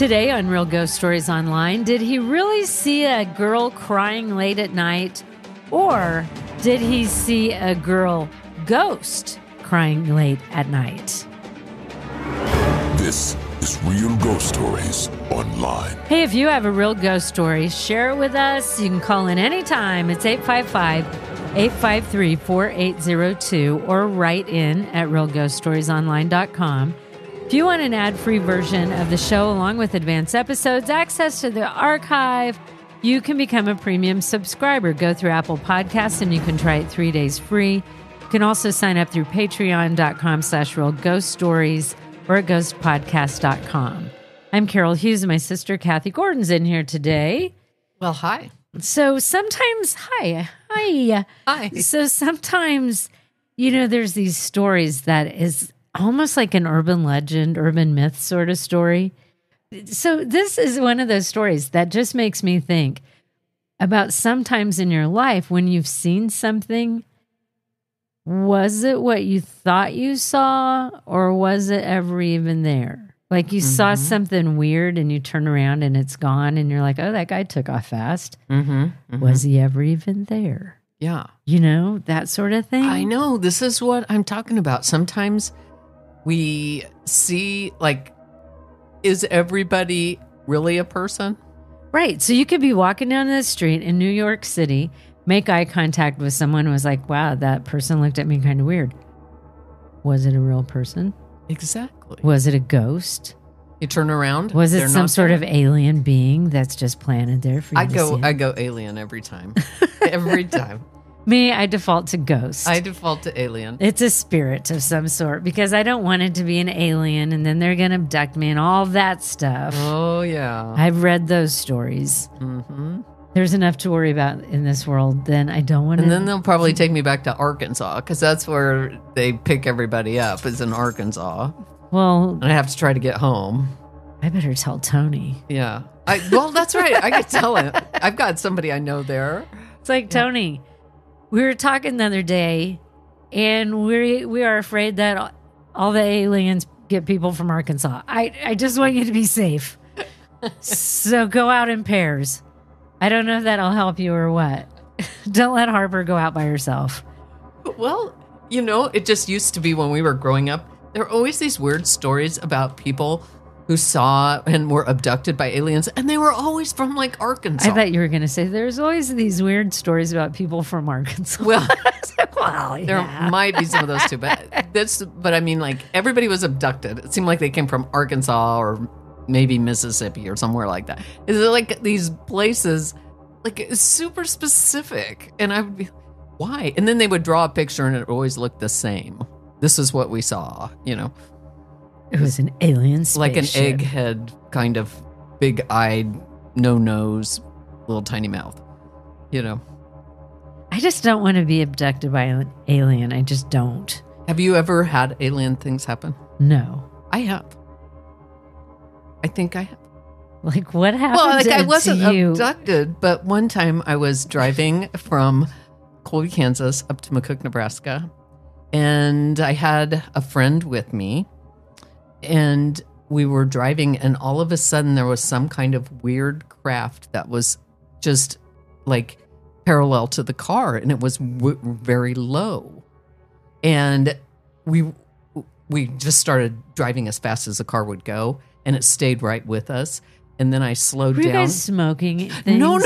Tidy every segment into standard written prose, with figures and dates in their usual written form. Today on Real Ghost Stories Online, did he really see a girl crying late at night, or did he see a girl ghost crying late at night? This is Real Ghost Stories Online. Hey, if you have a real ghost story, share it with us. You can call in anytime. It's 855-853-4802 or write in at realghoststoriesonline.com. If you want an ad-free version of the show along with advanced episodes, access to the archive, you can become a premium subscriber. Go through Apple Podcasts and you can try it 3 days free. You can also sign up through patreon.com/realghoststories or at ghostpodcast.com. I'm Carol Hughes. My sister, Kathy Gordon's in here today. Well, hi. So sometimes, hi. So sometimes, you know, there's these stories that is almost like an urban legend, urban myth sort of story. So this is one of those stories that just makes me think about sometimes in your life when you've seen something, was it what you thought you saw or was it ever even there? Like you saw something weird and you turn around and it's gone and you're like, oh, that guy took off fast. Was he ever even there? Yeah. You know, that sort of thing. I know. This is what I'm talking about. Sometimes we see, like, is everybody really a person? Right. So you could be walking down the street in New York City, make eye contact with someone who was like, wow, that person looked at me kind of weird. Was it a real person? Exactly. Was it a ghost? You turn around. Was it some sort of alien being that's just planted there for you to see it? I go alien every time. Every time. Me, I default to ghost. I default to alien. It's a spirit of some sort because I don't want it to be an alien and then they're going to abduct me and all that stuff. Oh, yeah. I've read those stories. Mm-hmm. There's enough to worry about in this world. Then I don't want to. And then they'll probably take me back to Arkansas because that's where they pick everybody up, is in Arkansas. Well, and I have to try to get home. I better tell Tony. Yeah. Well, that's right. I could tell him. I've got somebody I know there. It's like, yeah. Tony, we were talking the other day, and we are afraid that all the aliens get people from Arkansas. I just want you to be safe. So go out in pairs. I don't know if that'll help you or what. Don't let Harper go out by herself. Well, you know, it just used to be when we were growing up, there are always these weird stories about people who saw and were abducted by aliens, and they were always from, like, Arkansas. I thought you were going to say there's always these weird stories about people from Arkansas. Well, there might be some of those too, but I mean, like, everybody was abducted. It seemed like they came from Arkansas or maybe Mississippi or somewhere like that. It's like these places, like, super specific, and I would be, why? And then they would draw a picture, and it always looked the same. This is what we saw, you know. It was an alien spaceship. Like an egghead, kind of big-eyed, no-nose, little tiny mouth, you know. I just don't want to be abducted by an alien. I just don't. Have you ever had alien things happen? No. I have. I think I have. Like, what happened to you? Well, like, I wasn't abducted, but one time I was driving from Colby, Kansas, up to McCook, Nebraska, and I had a friend with me. And we were driving, and all of a sudden there was some kind of weird craft that was just, like, parallel to the car, and it was very low. And we just started driving as fast as the car would go, and it stayed right with us. And then I slowed down. Were you guys smoking things? No.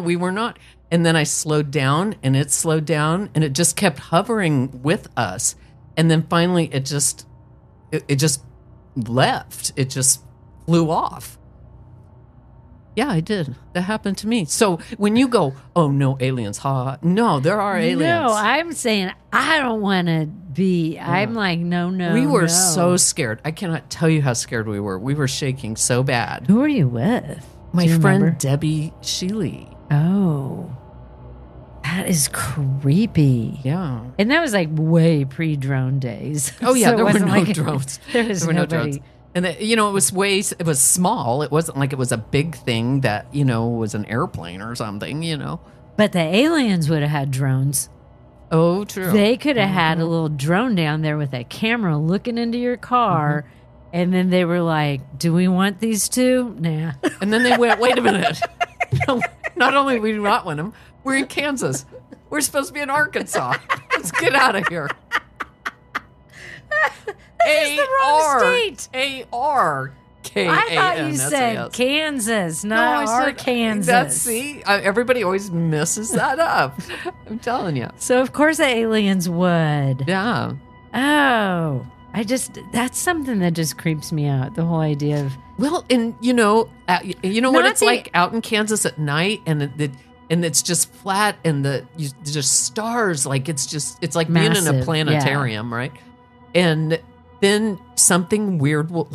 We were not. And then I slowed down, and it slowed down, and it just kept hovering with us. And then finally it just... It just left. It just flew off. Yeah, I did. That happened to me. So when you go, oh, no, aliens. Ha! No, there are aliens. No, I'm saying I don't want to be. Yeah. I'm like, no. We were so scared. I cannot tell you how scared we were. We were shaking so bad. Who are you with? My friend Debbie Sheely. Oh, that is creepy. Yeah. And that was like way pre-drone days. Oh, yeah. So there were no drones. There were no drones. And, you know, it was small. It wasn't like it was a big thing that, you know, was an airplane or something, you know. But the aliens would have had drones. Oh, true. They could have had a little drone down there with a camera looking into your car. And then they were like, do we want these two? Nah. And then they went, wait a minute. No, not only we do not want them, we're in Kansas. We're supposed to be in Arkansas. Let's get out of here. This is the wrong state. A-R-K-A-N-S-A-S. I thought you said Kansas, not Arkansas. See, everybody always messes that up. I'm telling you. So, of course, the aliens would. Yeah. Oh. That's something that just creeps me out, the whole idea of... Well, and, you know what it's like out in Kansas at night, and it's just flat, and just stars, like, it's like massive, being in a planetarium, yeah. Right? And then something weird will,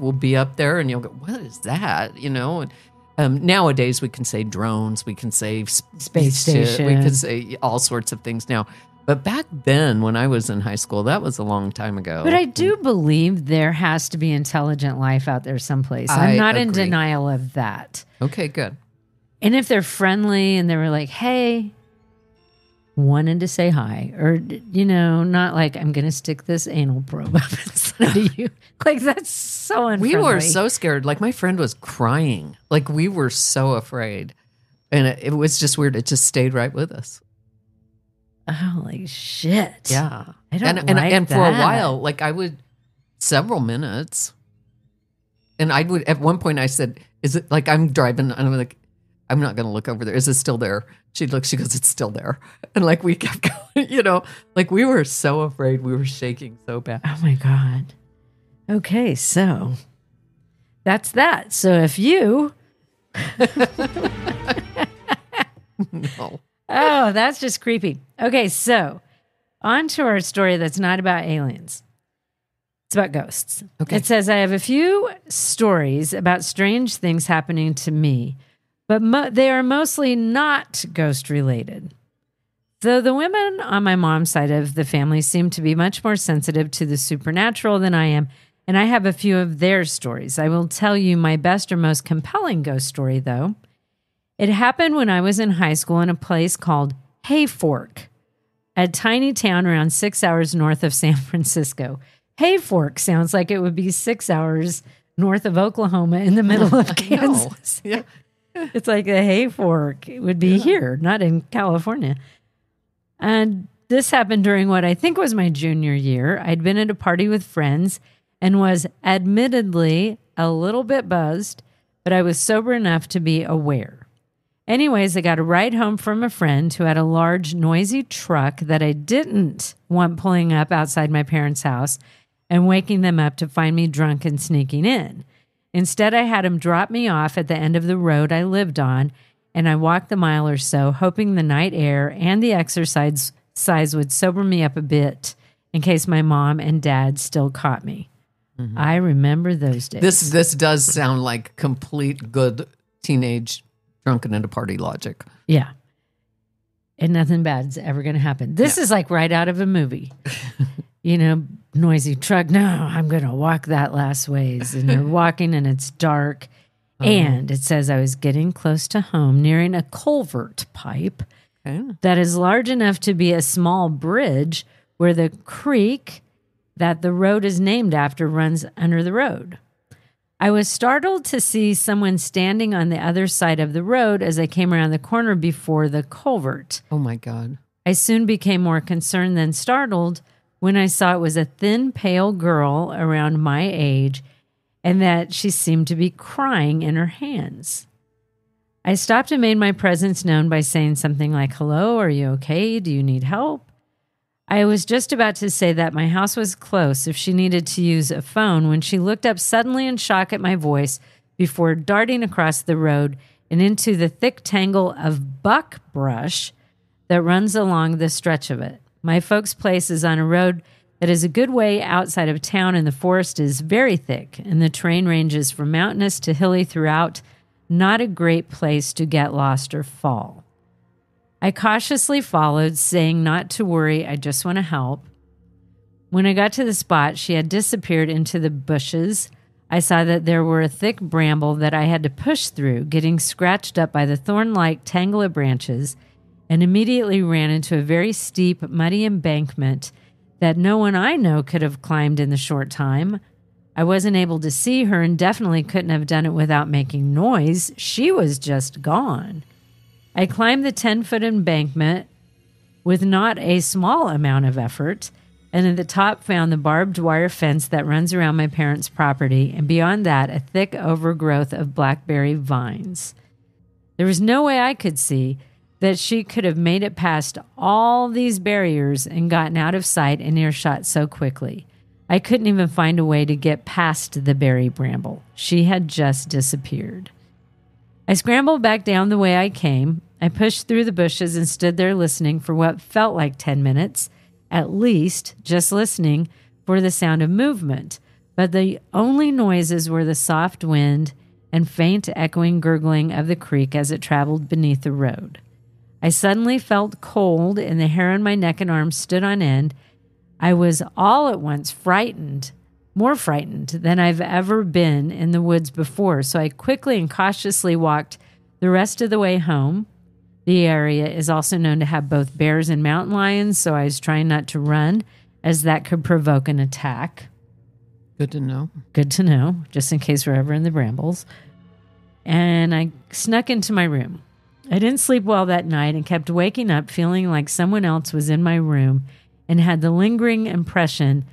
will be up there, and you'll go, what is that, And nowadays, we can say drones, we can say... Space station. We can say all sorts of things now. But back then, when I was in high school, that was a long time ago. But I do believe there has to be intelligent life out there someplace. I'm not in denial of that. Okay, good. And if they're friendly and they were like, hey, wanted to say hi. Or, not like, I'm going to stick this anal probe up inside of you. Like, that's so unfriendly. We were so scared. Like, my friend was crying. Like, we were so afraid. And it was just weird. It just stayed right with us. Holy shit. Yeah. I don't like that. And for a while, like I would, several minutes. And I would, at one point I said, is it like I'm driving and I'm like, I'm not going to look over there. Is it still there? She goes, it's still there. And like we kept going, like we were so afraid. We were shaking so bad. Oh my God. Okay. So that's that. So if you. No. Oh, that's just creepy. Okay, so on to our story that's not about aliens. It's about ghosts. Okay. It says, I have a few stories about strange things happening to me, but they are mostly not ghost-related. Though the women on my mom's side of the family seem to be much more sensitive to the supernatural than I am, and I have a few of their stories. I will tell you my best or most compelling ghost story, though. It happened when I was in high school in a place called Hayfork, a tiny town around 6 hours north of San Francisco. Hayfork sounds like it would be 6 hours north of Oklahoma in the middle of Kansas. Yeah. It's like a hayfork. It would be here, not in California. And this happened during what I think was my junior year. I'd been at a party with friends and was admittedly a little bit buzzed, but I was sober enough to be aware. Anyways, I got a ride home from a friend who had a large, noisy truck that I didn't want pulling up outside my parents' house and waking them up to find me drunk and sneaking in. Instead, I had him drop me off at the end of the road I lived on, and I walked the mile or so, hoping the night air and the exercise would sober me up a bit in case my mom and dad still caught me. Mm-hmm. I remember those days. This does sound like complete good teenage drunken into party logic. Yeah. And nothing bad's ever going to happen. This is like right out of a movie. Noisy truck. No, I'm going to walk that last ways. And they're walking and it's dark. And it says I was getting close to home, nearing a culvert pipe that is large enough to be a small bridge where the creek that the road is named after runs under the road. I was startled to see someone standing on the other side of the road as I came around the corner before the culvert. Oh, my God. I soon became more concerned than startled when I saw it was a thin, pale girl around my age and that she seemed to be crying in her hands. I stopped and made my presence known by saying something like, hello, are you okay? Do you need help? I was just about to say that my house was close if she needed to use a phone when she looked up suddenly in shock at my voice before darting across the road and into the thick tangle of buck brush that runs along the stretch of it. My folks' place is on a road that is a good way outside of town, and the forest is very thick, and the terrain ranges from mountainous to hilly throughout. Not a great place to get lost or fall. I cautiously followed, saying not to worry, I just want to help. When I got to the spot, she had disappeared into the bushes. I saw that there were a thick bramble that I had to push through, getting scratched up by the thorn-like tangle of branches, and immediately ran into a very steep, muddy embankment that no one I know could have climbed in the short time. I wasn't able to see her and definitely couldn't have done it without making noise. She was just gone. I climbed the 10-foot embankment with not a small amount of effort, and at the top found the barbed wire fence that runs around my parents' property, and beyond that, a thick overgrowth of blackberry vines. There was no way I could see that she could have made it past all these barriers and gotten out of sight and earshot so quickly. I couldn't even find a way to get past the berry bramble. She had just disappeared. I scrambled back down the way I came. I pushed through the bushes and stood there listening for what felt like 10 minutes, at least, just listening for the sound of movement. But the only noises were the soft wind and faint echoing gurgling of the creek as it traveled beneath the road. I suddenly felt cold, and the hair on my neck and arms stood on end. I was all at once frightened, more frightened than I've ever been in the woods before, so I quickly and cautiously walked the rest of the way home. The area is also known to have both bears and mountain lions, so I was trying not to run, as that could provoke an attack. Good to know. Good to know, just in case we're ever in the brambles. And I snuck into my room. I didn't sleep well that night and kept waking up feeling like someone else was in my room and had the lingering impression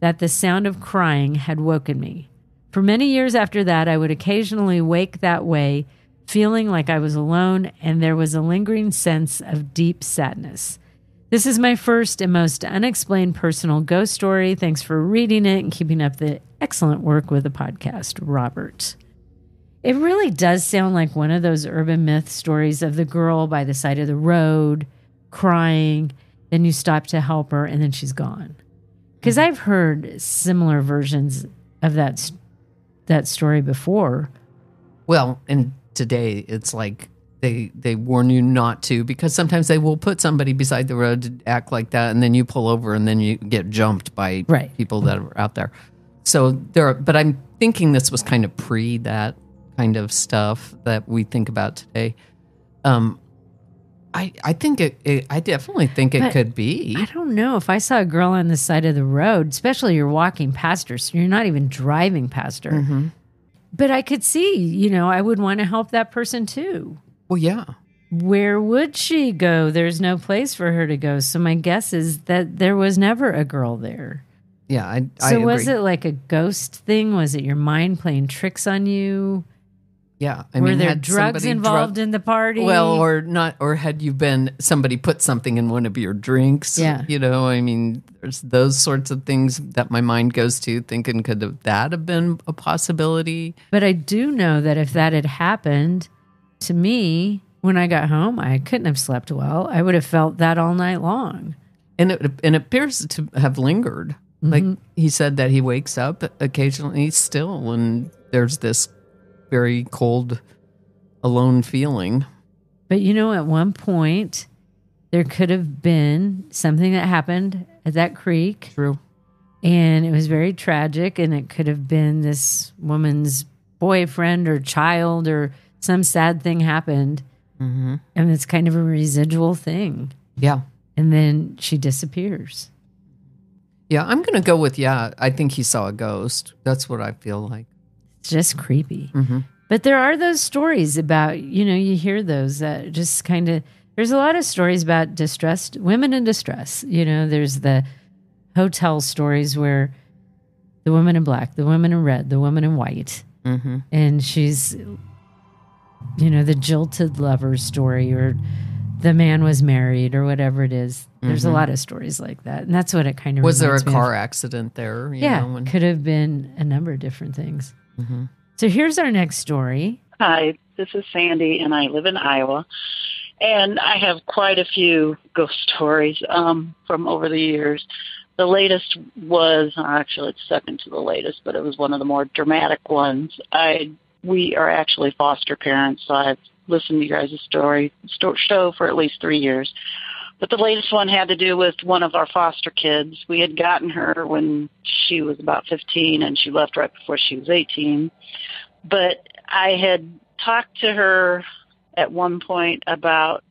that the sound of crying had woken me. For many years after that, I would occasionally wake that way, feeling like I was alone, and there was a lingering sense of deep sadness. This is my first and most unexplained personal ghost story. Thanks for reading it and keeping up the excellent work with the podcast, Robert. It really does sound like one of those urban myth stories of the girl by the side of the road crying, then you stop to help her, and then she's gone. Because I've heard similar versions of that story before. Well, and today it's like they warn you not to, because sometimes they will put somebody beside the road to act like that, and then you pull over, and then you get jumped by people that are out there. So but I'm thinking this was kind of pre that kind of stuff that we think about today. I definitely think it could be. I don't know. If I saw a girl on the side of the road, especially you're walking past her, so you're not even driving past her. Mm-hmm. But I could see, I would want to help that person too. Well, yeah. Where would she go? There's no place for her to go. So my guess is that there was never a girl there. Yeah, I agree. So was it like a ghost thing? Was it your mind playing tricks on you? Yeah, were there drugs involved in the party? Well, or not, or had you been somebody put something in one of your drinks? Yeah, there's those sorts of things that my mind goes to thinking, could that have been a possibility? But I do know that if that had happened to me when I got home, I couldn't have slept well. I would have felt that all night long, and it appears to have lingered. Mm-hmm. Like he said that he wakes up occasionally still, and there's this very cold, alone feeling. But at one point, there could have been something that happened at that creek. True. And it was very tragic, and it could have been this woman's boyfriend or child or some sad thing happened. Mm-hmm. And it's kind of a residual thing. Yeah. And then she disappears. Yeah, I'm going to go with, I think he saw a ghost. That's what I feel like. Just creepy. Mm-hmm. But there are those stories about, you hear those that just kind of, there's a lot of stories about distressed women in distress. There's the hotel stories where the woman in black, the woman in red, the woman in white, mm-hmm. and she's, the jilted lover story, or the man was married, or whatever it is. There's mm-hmm. a lot of stories like that, and that's what it kind of was. There a car accident there? Could have been a number of different things. Mm-hmm. So here's our next story. Hi, this is Sandy, and I live in Iowa. And I have quite a few ghost stories from over the years. The latest was, actually it's second to the latest, but it was one of the more dramatic ones. We are actually foster parents, so I've listened to you guys' show for at least 3 years. But the latest one had to do with one of our foster kids. We had gotten her when she was about 15, and she left right before she was 18. But I had talked to her at one point about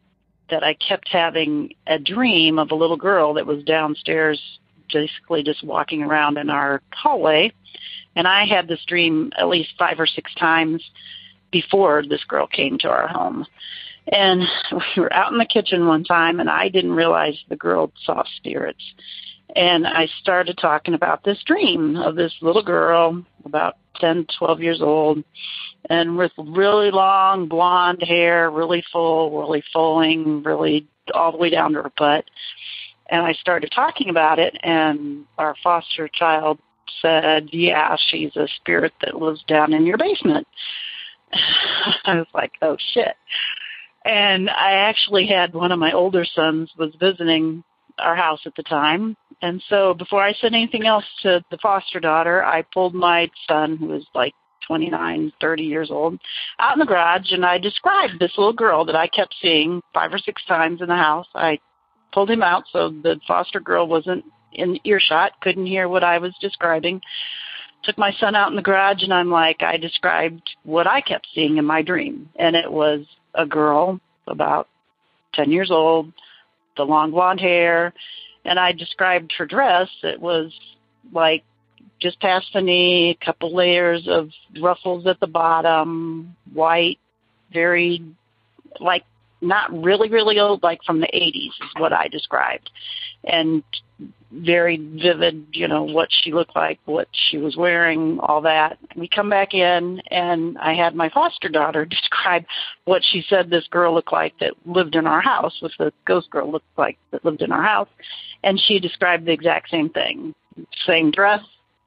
that I kept having a dream of a little girl that was downstairs, basically just walking around in our hallway, And I had this dream at least 5 or 6 times before this girl came to our home. And we were out in the kitchen one time, and I didn't realize the girl saw spirits. And I started talking about this dream of this little girl, about 10, 12 years old, and with really long blonde hair, really full, really flowing, really all the way down to her butt. And I started talking about it, and our foster child said, yeah, she's a spirit that lives down in your basement. I was like, oh, shit. And I actually had one of my older sons was visiting our house at the time. And so before I said anything else to the foster daughter, I pulled my son, who was like 29, 30 years old, out in the garage, and I described this little girl that I kept seeing 5 or 6 times in the house. I pulled him out so the foster girl wasn't in earshot, couldn't hear what I was describing. Took my son out in the garage, and I'm like, I described what I kept seeing in my dream. And it was a girl about 10 years old, the long blonde hair, and I described her dress. It was like just past the knee, a couple layers of ruffles at the bottom, white, very, like, not really, really old, like from the 80s is what I described. And very vivid, you know, what she looked like, what she was wearing, all that. We come back in, and I had my foster daughter describe what she said this girl looked like that lived in our house, what the ghost girl looked like that lived in our house. And she described the exact same thing. Same dress,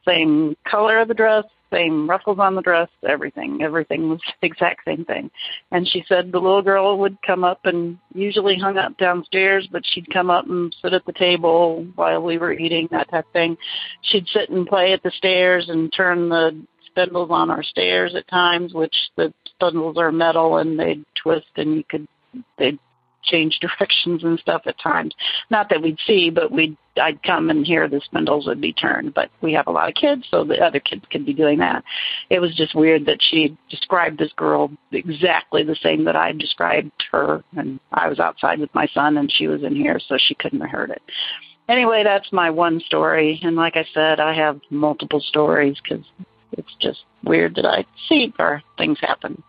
same color of the dress, same ruffles on the dress, everything. Everything was the exact same thing. And she said the little girl would come up and usually hung up downstairs, but she'd come up and sit at the table while we were eating, that type of thing. She'd sit and play at the stairs and turn the spindles on our stairs at times, which the spindles are metal and they'd twist and you could, they'd change directions and stuff at times. Not that we'd see, but I'd come and hear the spindles would be turned. But we have a lot of kids, so the other kids could be doing that. It was just weird that she described this girl exactly the same that I described her. And I was outside with my son, and she was in here, so she couldn't have heard it. Anyway, that's my one story. And like I said, I have multiple stories because it's just weird that I see or things happen.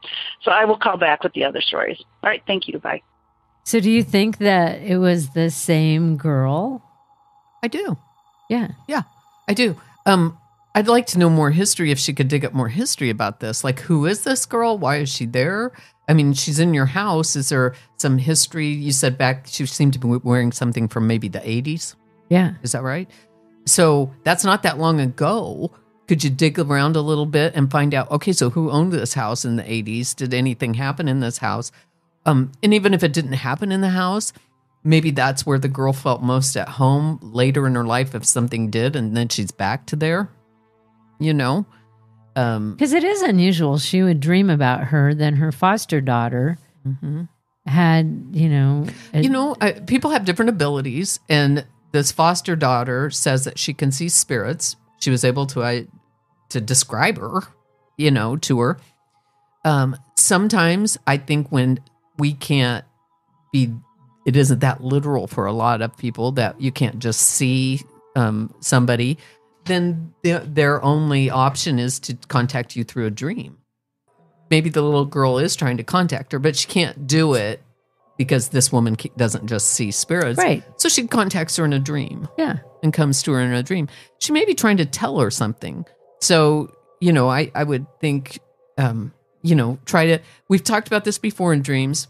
So I will call back with the other stories. All right, thank you. Bye. So do you think that it was the same girl? I do. Yeah. Yeah, I do. I'd like to know more history if she could dig up more history about this. Like, who is this girl? Why is she there? I mean, she's in your house. Is there some history? You said back, she seemed to be wearing something from maybe the 80s. Yeah. Is that right? So that's not that long ago. Could you dig around a little bit and find out, okay, so who owned this house in the 80s? Did anything happen in this house? And even if it didn't happen in the house, maybe that's where the girl felt most at home later in her life if something did, and then she's back to there, you know? Because it is unusual. She would dream about her, then her foster daughter had, you know... people have different abilities, and this foster daughter says that she can see spirits. She was able to describe her, you know, to her. Sometimes I think when we can't be... It isn't that literal for a lot of people that you can't just see somebody, then their only option is to contact you through a dream. Maybe the little girl is trying to contact her, but she can't do it because this woman doesn't just see spirits. Right. So she contacts her in a dream. Yeah. And comes to her in a dream. She may be trying to tell her something. So, you know, I would think, we've talked about this before in dreams,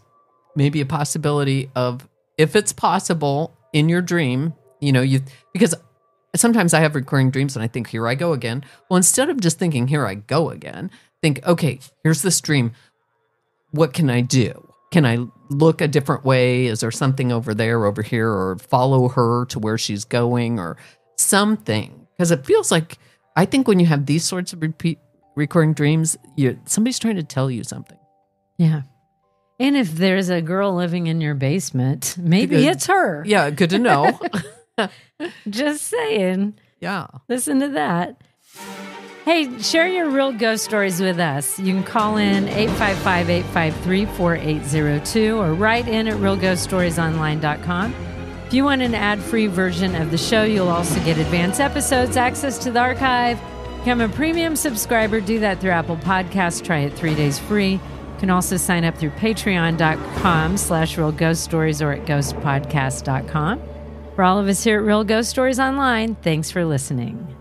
maybe a possibility of, if it's possible in your dream, because sometimes I have recurring dreams and I think, here I go again. Well, instead of just thinking, here I go again, think, okay, here's this dream. What can I do? Can I look a different way? Is there something over there, over here, or follow her to where she's going or something? Because it feels like, I think when you have these sorts of recurring dreams, somebody's trying to tell you something. Yeah. And if there's a girl living in your basement, maybe it's her. Yeah, good to know. Just saying. Yeah. Listen to that. Hey, share your real ghost stories with us. You can call in 855-853-4802 or write in at realghoststoriesonline.com. If you want an ad-free version of the show, you'll also get advanced episodes, access to the archive, Become a premium subscriber. Do that through Apple Podcasts. Try it 3 days free. You can also sign up through patreon.com/realghoststories or at ghostpodcast.com. For all of us here at Real Ghost Stories Online, thanks for listening.